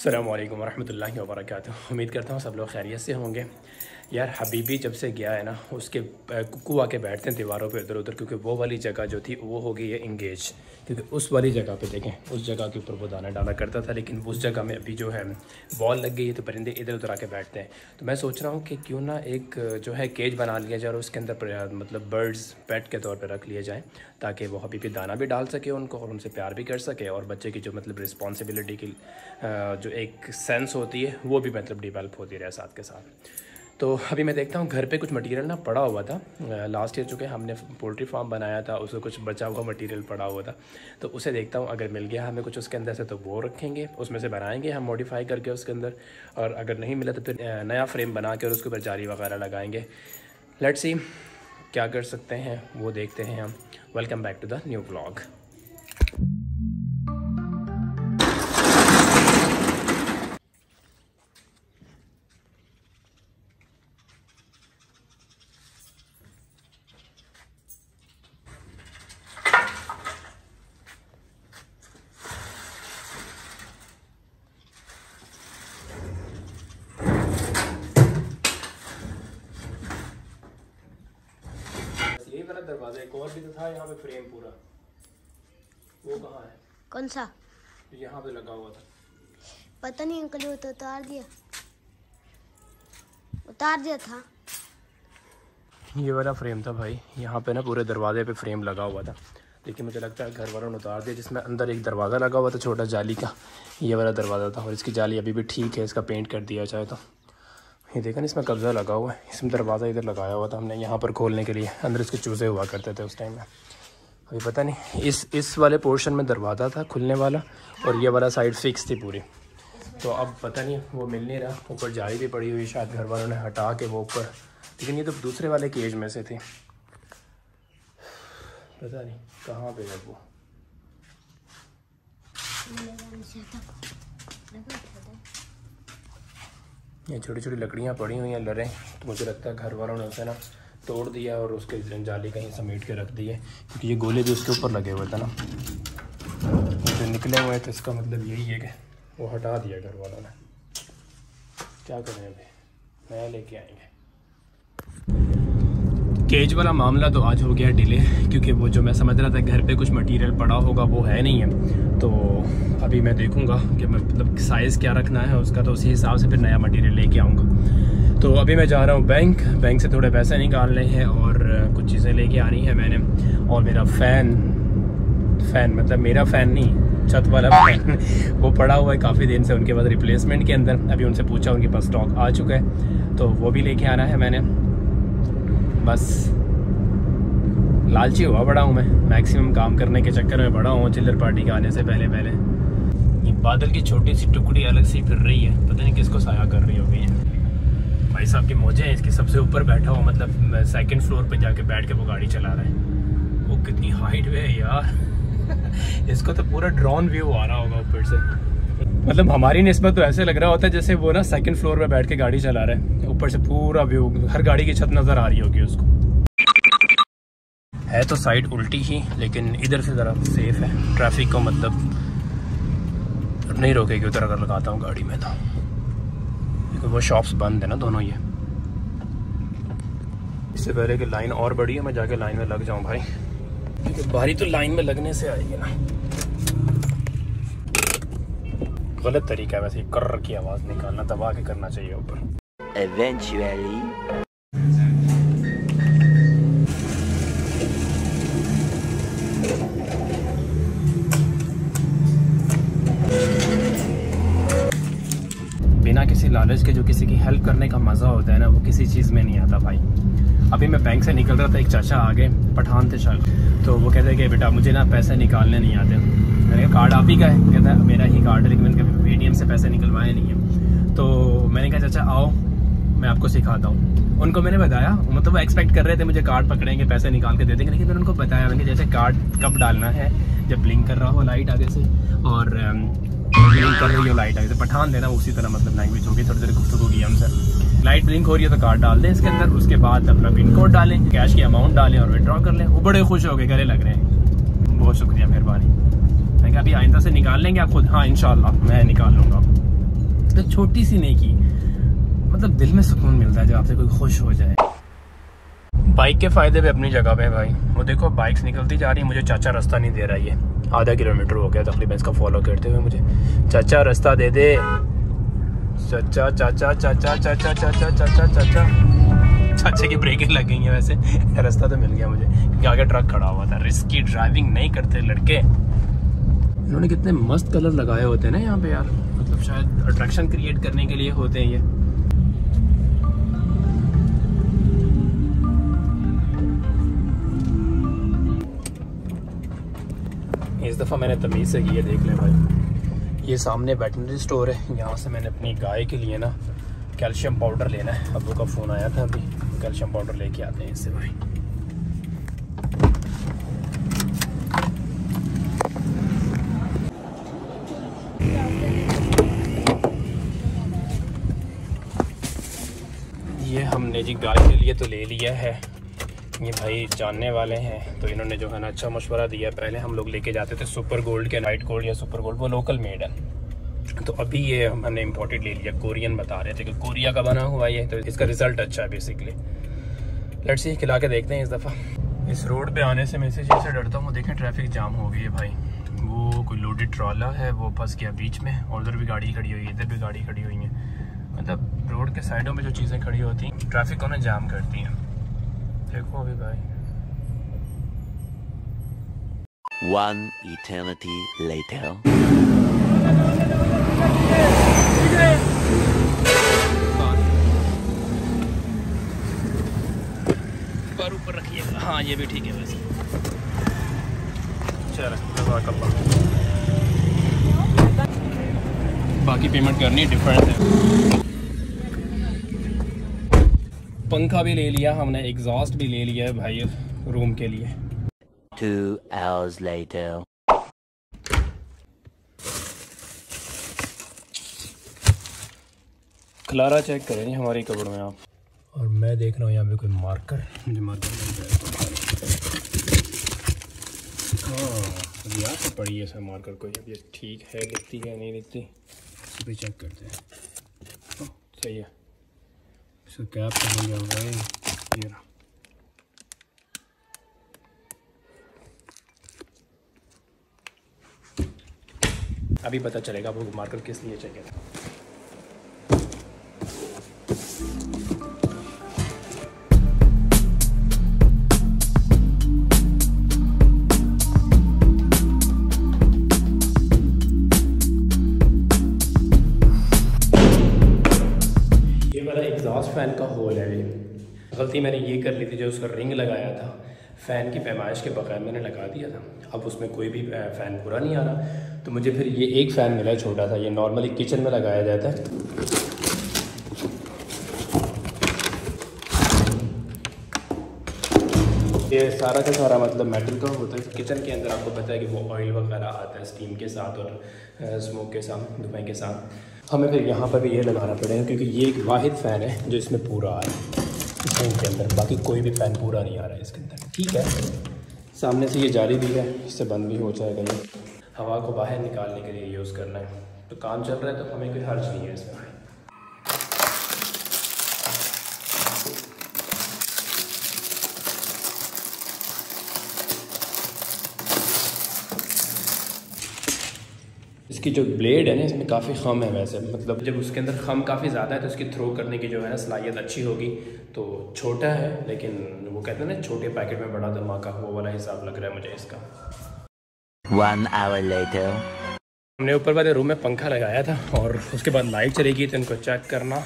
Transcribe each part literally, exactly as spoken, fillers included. अस्सलामुअलैकुम वरहमतुल्लाहि वबरकातुहू। उम्मीद करता हूँ सब लोग खैरियत से होंगे। यार हबीबी जब से गया है ना, उसके कुआ के बैठते हैं दीवारों पे इधर उधर, क्योंकि वो वाली जगह जो थी वो हो गई है इंगेज। क्योंकि उस वाली जगह पे देखें, उस जगह के ऊपर वो दाना डाला करता था, लेकिन उस जगह में अभी जो है बॉल लग गई है तो परिंदे इधर उधर आके बैठते हैं। तो मैं सोच रहा हूँ कि क्यों ना एक जो है केज बना लिया जाए और उसके अंदर मतलब बर्ड्स पेट के तौर पर रख लिए जाएँ, ताकि वो हबीबी दाना भी डाल सके उनको और उनसे प्यार भी कर सके, और बच्चे की जो मतलब रिस्पॉन्सिबिलिटी की जो एक सेंस होती है वो भी मतलब डिवेल्प होती रहे साथ के साथ। तो अभी मैं देखता हूँ घर पे कुछ मटेरियल ना पड़ा हुआ था लास्ट ईयर, चूँकि हमने पोल्ट्री फार्म बनाया था, उसमें कुछ बचा हुआ मटेरियल पड़ा हुआ था, तो उसे देखता हूँ अगर मिल गया हमें कुछ उसके अंदर से तो वो रखेंगे, उसमें से बनाएंगे हम मॉडिफाई करके उसके अंदर, और अगर नहीं मिला तो फिर नया फ्रेम बना के और उसके ऊपर जाली वगैरह लगाएंगे। लेट्स सी क्या कर सकते हैं, वो देखते हैं हम। Welcome back to the new vlog. दरवाजा एक और भी तो था यहाँ पे, फ्रेम पूरा वो कहाँ है? कौन सा? यहाँ पे लगा हुआ था, पता नहीं अंकल, वो तो उतार दिया उतार दिया था। ये वाला फ्रेम था भाई, यहाँ पे ना पूरे दरवाजे पे फ्रेम लगा हुआ था, लेकिन मुझे लगता है घर वालों ने उतार दिया, जिसमें अंदर एक दरवाज़ा लगा हुआ था छोटा जाली का। ये वाला दरवाज़ा था और इसकी जाली अभी भी ठीक है, इसका पेंट कर दिया चाहे तो। ये देखा ना, इसमें कब्ज़ा लगा हुआ है, इसमें दरवाज़ा इधर लगाया हुआ था हमने यहाँ पर खोलने के लिए, अंदर इसके चूजे हुआ करते थे उस टाइम में। अभी पता नहीं इस इस वाले पोर्शन में दरवाज़ा था खुलने वाला और ये वाला साइड फिक्स थी पूरी, तो अब पता नहीं वो मिल नहीं रहा। ऊपर जाली भी पड़ी हुई शायद घर वालों ने हटा के वो ऊपर, लेकिन ये तो दूसरे वाले केज में से थी, पता नहीं कहाँ पर है वो। ये छोटी छोटी लकड़ियाँ पड़ी हुई हैं लड़ें, तो मुझे लगता है घर वालों ने उसे ना तोड़ दिया और उसके जाली कहीं समेट के रख दी है, क्योंकि ये गोले भी उसके ऊपर लगे हुए थे ना जो निकले हुए हैं, तो इसका मतलब यही है कि वो हटा दिया घर वालों ने। क्या करें, अभी नया लेके आएंगे। केज वाला मामला तो आज हो गया डिले, क्योंकि वो जो मैं समझ रहा था घर पे कुछ मटेरियल पड़ा होगा वो है नहीं है, तो अभी मैं देखूंगा कि मैं मतलब साइज़ क्या रखना है उसका, तो उसी हिसाब से फिर नया मटेरियल लेके आऊँगा। तो अभी मैं जा रहा हूँ बैंक, बैंक से थोड़े पैसे निकालने हैं और कुछ चीज़ें लेके आनी है मैंने, और मेरा फ़ैन फ़ैन मतलब मेरा फ़ैन नहीं, छत वाला फ़ैन वो पड़ा हुआ है काफ़ी दिन से उनके पास रिप्लेसमेंट के अंदर, अभी उनसे पूछा उनके पास स्टॉक आ चुका है, तो वो भी लेके आना है मैंने। बस लालची हुआ बड़ा हूँ मैं, मैक्सिमम काम करने के चक्कर में बड़ा हूँ, चिल्लर पार्टी के आने से पहले पहले। ये बादल की छोटी सी टुकड़ी अलग सी फिर रही है, पता नहीं किसको साया कर रही होगी। ये भाई साहब की मौजें हैं, इसके सबसे ऊपर बैठा हुआ मतलब सेकंड फ्लोर पे जाके बैठ के वो गाड़ी चला रहा है, वो कितनी हाइट पे है यार। इसको तो पूरा ड्रोन व्यू आ रहा होगा ऊपर से, मतलब हमारी निस्बत तो ऐसे लग रहा होता है जैसे वो ना सेकंड फ्लोर पे बैठ के गाड़ी चला रहा है, ऊपर से पूरा व्यू हर गाड़ी की छत नज़र आ रही होगी उसको। है तो साइड उल्टी ही, लेकिन इधर से ज़रा सेफ है, ट्रैफिक को मतलब नहीं रोकेगी उधर अगर लगाता हूँ गाड़ी में तो, क्योंकि वो शॉप्स बंद है ना दोनों। ये इससे पहले कि लाइन और बड़ी है मैं जाके लाइन में लग जाऊँ भाई, क्योंकि बारी तो लाइन में लगने से आएगी ना। गलत तरीका है वैसे, कर्र की आवाज़ निकालना, दबा के करना चाहिए ऊपर। बिना किसी लालच के जो किसी की हेल्प करने का मज़ा होता है ना, वो किसी चीज़ में नहीं आता भाई। अभी मैं बैंक से निकल रहा था, एक चाचा आ गए, पठान थे शायद, तो वो कहते हैं कि बेटा मुझे ना पैसे निकालने नहीं आते। मैंने कहा कार्ड आप ही का है? कहता है मेरा ही कार्ड है, लेकिन मैंने कभी पेटीएम से पैसे निकलवाए नहीं हैं। तो मैंने कहा चाचा आओ मैं आपको सिखाता हूँ। उनको मैंने बताया, मतलब वो एक्सपेक्ट कर रहे थे मुझे कार्ड पकड़ेंगे पैसे निकाल के दे देंगे, लेकिन मैंने उनको बताया मैंने जैसे कार्ड कब डालना है जब ब्लिंक कर रहा हो लाइट आगे से, और ब्लिंक कर रही हो लाइट आगे से, पठान देना उसी तरह मतलब लैंग्वेज होगी। थोड़ी देर गुफ्तगू की हमसे, लाइट ब्लिंक हो रही है तो कार्ड डाल दें इसके अंदर, उसके बाद अपना पिन कोड डालें, कैश की अमाउंट डालें और विड्रॉ कर लें। वो बड़े खुश हो गए, गले लग रहे हैं, बहुत शुक्रिया मेहरबानी। अभी आइंदा से निकाल लेंगे आप खुद? हाँ इंशाल्लाह मैं निकाल लूँगा। छोटी सी नेकी, मतलब दिल में सुकून मिलता है जब आपसे कोई खुश हो जाए। बाइक के फ़ायदे भी अपनी जगह पे है भाई। वो देखो बाइक्स निकलती जा रही है, मुझे चाचा रास्ता नहीं दे रहा है, ये आधा किलोमीटर हो गया तकरीबन इसका फॉलो करते हुए। मुझे चाचा रास्ता दे दे, चाचा चाचा चाचा चाचा चाचा चाचा चाचा। चाचे की ब्रेकें लग गई हैं, वैसे रास्ता तो मिल गया मुझे क्योंकि आगे ट्रक खड़ा हुआ था। रिस्की ड्राइविंग नहीं करते लड़के। इन्होंने कितने मस्त कलर लगाए होते हैं ना यहाँ पे यार, मतलब शायद अट्रैक्शन क्रिएट करने के लिए होते हैं ये। इस दफ़ा मैंने तमीज़ से किया, देख लें भाई। ये सामने वेटनरी स्टोर है, यहाँ से मैंने अपनी गाय के लिए ना कैल्शियम पाउडर लेना है। अब्बू का फ़ोन आया था, अभी कैल्शियम पाउडर लेके आते हैं इससे भाई। ये हमने जी गाय के लिए तो ले लिया है, ये भाई जानने वाले हैं तो इन्होंने जो है ना अच्छा मशवरा दिया। पहले हम लोग लेके जाते थे सुपर गोल्ड के, वाइट गोल्ड या सुपर गोल्ड, वो लोकल मेड है। तो अभी ये हमने इम्पोर्टेड ले लिया, कोरियन बता रहे थे कि कोरिया का बना हुआ ये, तो इसका रिज़ल्ट अच्छा है बेसिकली। लेट्स सी, खिला के देखते हैं इस दफ़ा। इस रोड पे आने से मैं इसी चीज़ से डरता हूँ। देखें ट्रैफिक जाम हो गई है भाई, वो कोई लोडेड ट्रॉला है वो फंस गया बीच में, और उधर भी गाड़ी खड़ी हुई है, इधर भी गाड़ी खड़ी हुई है। मतलब रोड के साइडों में जो चीज़ें खड़ी होती हैं ट्रैफिक उन्हें जाम करती हैं। देखो अभी भाई One eternity later। बार ऊपर रखिए। हाँ ये भी ठीक है वैसे। चल बाकी पेमेंट करनी डिफरेंट है। पंखा भी ले लिया हमने, एग्जॉस्ट भी ले लिया है भाई रूम के लिए। Two hours later। Clara check करें हमारी कपड़ में आप, और मैं देख रहा हूँ यहाँ पे कोई मार्कर, मुझे मार्कर हाँ यहाँ पे पड़ी है सर मार्कर कोई। अब ये ठीक है, लिखती है नहीं लिखती, इस पर चेक करते हैं। सही है, इसको कैप पहन लिया हुआ है ये ना। अभी पता चलेगा वो मार्कर किस लिए चाहिए था। फ़ैन का होल है ये, गलती मैंने ये कर ली थी जो उसका रिंग लगाया था फ़ैन की पैमाइश के बगैर मैंने लगा दिया था। अब उसमें कोई भी फ़ैन पूरा नहीं आ रहा, तो मुझे फिर ये एक फ़ैन मिला छोटा सा, ये नॉर्मली किचन में लगाया जाता है। ये सारा का सारा मतलब मेटल का होता है। किचन के अंदर आपको पता है कि वो ऑयल वगैरह आता है स्टीम के साथ और स्मोक के साथ, धुएँ के साथ। हमें फिर यहाँ पर भी ये लगाना पड़ेगा क्योंकि ये एक वाहिद फ़ैन है जो इसमें पूरा आ रहा है किचन के अंदर, बाकी कोई भी फ़ैन पूरा नहीं आ रहा है इसके अंदर। ठीक है, सामने से ये जाली भी है, इससे बंद भी हो जाएगा, ये हवा को बाहर निकालने के लिए यूज़ करना है। तो काम चल रहा है तो हमें कोई हर्ज नहीं है इसमें। इसकी जो ब्लेड है ना इसमें काफ़ी खम है वैसे, मतलब जब उसके अंदर खम काफ़ी ज़्यादा है तो उसकी थ्रो करने की जो है ना सलाहियत अच्छी होगी। तो छोटा है लेकिन वो कहते हैं ना छोटे पैकेट में बड़ा धमाका, वो वाला हिसाब लग रहा है मुझे इसका। One hour later। हमने ऊपर वाले रूम में पंखा लगाया था और उसके बाद लाइट चली गई, तो इनको चेक करना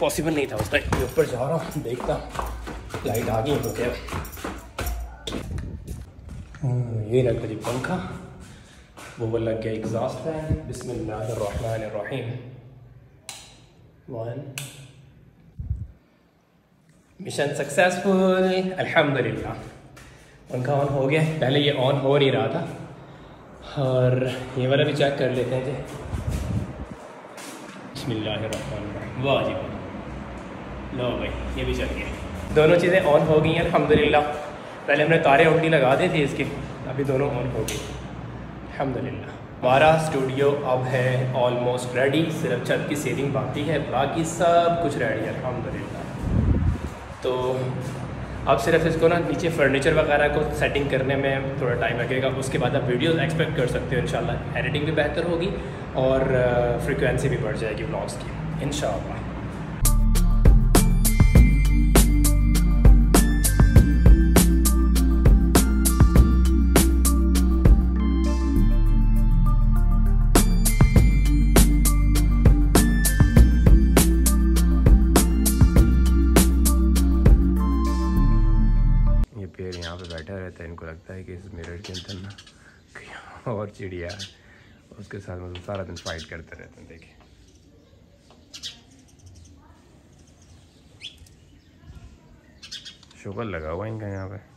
पॉसिबल नहीं था उस टाइम। ऊपर जा रहा हूँ, देखता लाइट आ गई तो क्या। ये लगा जी पंखा, वो लग गया एग्जॉस्ट फैन। बिस्मिल्लाहिर्रहमानिर्रहीम। वन मिशन सक्सेसफुल, अल्हम्दुलिल्लाह। पंखा ऑन हो गया, पहले ये ऑन हो नहीं रहा था। और ये वाला भी चेक कर लेते हैं जी। बिस्मिल्लाहिर्रहमानिर्रहीम। वाह जी वाह, लो भाई ये भी चल गया, दोनों चीज़ें ऑन हो गई हैं अल्हम्दुलिल्लाह। पहले हमने तारे उल्टी लगा दी थी इसके, अभी दोनों ऑन हो गई अल्हम्दुलिल्लाह। हमारा स्टूडियो अब है ऑलमोस्ट रेडी, सिर्फ छत की सीलिंग बाकी है, बाकी सब कुछ रेडी है अल्हम्दुलिल्लाह। तो अब सिर्फ इसको ना नीचे फर्नीचर वगैरह को सेटिंग करने में थोड़ा टाइम लगेगा, उसके बाद आप वीडियोस एक्सपेक्ट कर सकते हो इंशाल्लाह। एडिटिंग भी बेहतर होगी और फ्रिक्वेंसी भी बढ़ जाएगी व्लॉग्स की इंशाल्लाह। इनको लगता है कि इस मिरर के अंदर ना और चिड़िया उसके साथ मतलब सारा दिन फाइट करते रहते हैं। देखिए शुगर लगा हुआ इनका यहाँ पे।